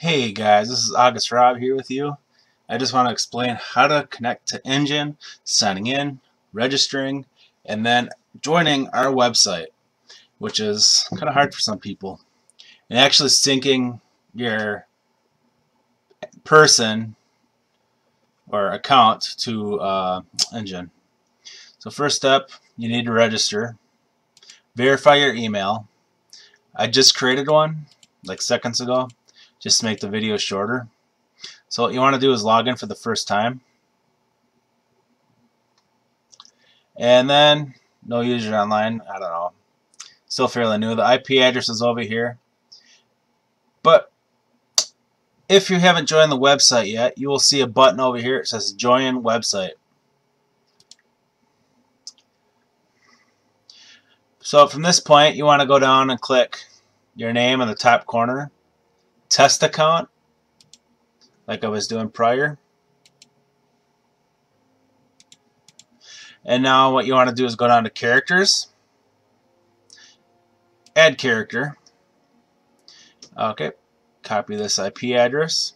Hey guys, this is August Rob here with you. I just want to explain how to connect to Engine, signing in, registering, and then joining our website, which is kind of hard for some people. And actually syncing your person or account to Engine. So first up, you need to register. Verify your email. I just created one like seconds ago, just to make the video shorter. So what you want to do is log in for the first time. And then no user online, I don't know. Still fairly new. The IP address is over here. But if you haven't joined the website yet, you will see a button over here. It says Join Website. So from this point, you want to go down and click your name in the top corner. Test account, like I was doing prior. And now what you want to do is go down to characters, add character. Okay, copy this IP address.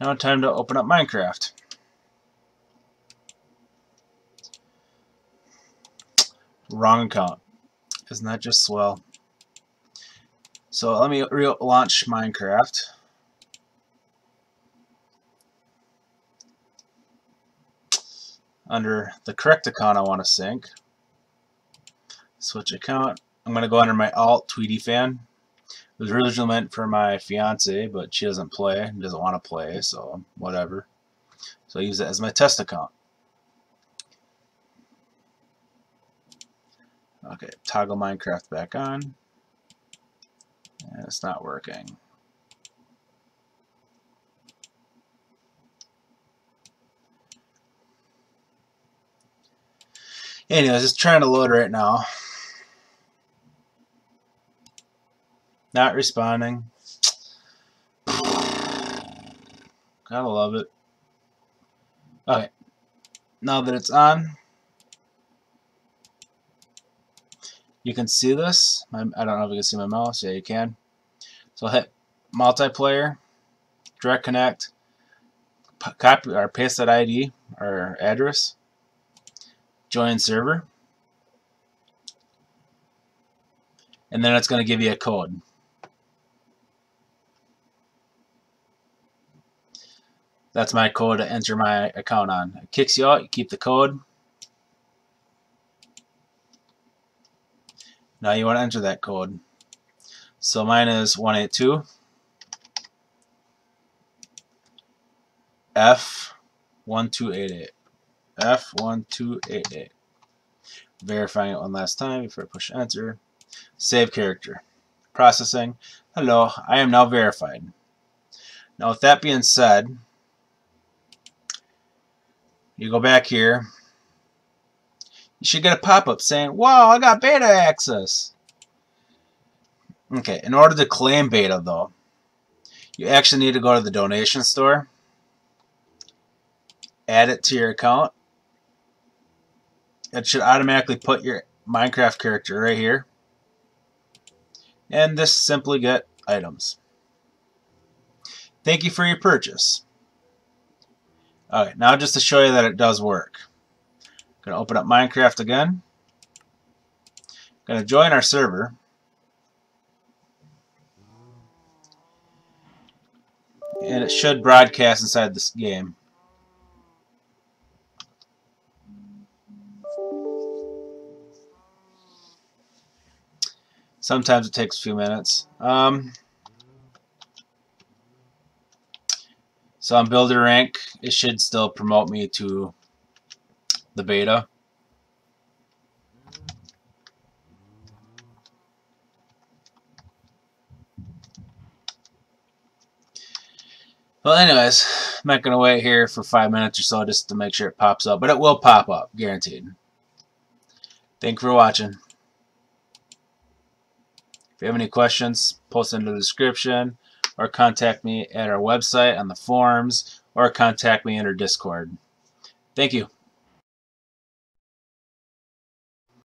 Now time to open up Minecraft. Wrong account. Isn't that just swell? So let me relaunch Minecraft. Under the correct account I want to sync. Switch account. I'm going to go under my alt, Tweety Fan. It was originally meant for my fiance, but she doesn't play and doesn't want to play, so whatever. So I use it as my test account. Okay, toggle Minecraft back on. And it's not working. Anyways, it's trying to load right now. Not responding. Gotta love it. Okay. Now that it's on, you can see this. I don't know if you can see my mouse. Yeah, you can. So hit multiplayer, direct connect, copy or paste that ID or address, join server, and then it's going to give you a code. That's my code to enter my account on. It kicks you out, you keep the code. Now you want to enter that code. So mine is 182F1288. F1288. Verifying it one last time before I push enter. Save character. Processing. Hello, I am now verified. Now with that being said, you go back here. You should get a pop-up saying, wow, I got beta access. Okay, in order to claim beta, though, you actually need to go to the donation store, add it to your account. It should automatically put your Minecraft character right here. And this simply get items. Thank you for your purchase. Alright, now just to show you that it does work. Gonna open up Minecraft again. Gonna join our server. And it should broadcast inside this game. Sometimes it takes a few minutes. So on builder rank, it should still promote me to the beta. Well, anyways, I'm not going to wait here for 5 minutes or so just to make sure it pops up, but it will pop up, guaranteed. Thank you for watching. If you have any questions, post them in the description or contact me at our website on the forums or contact me in our Discord. Thank you.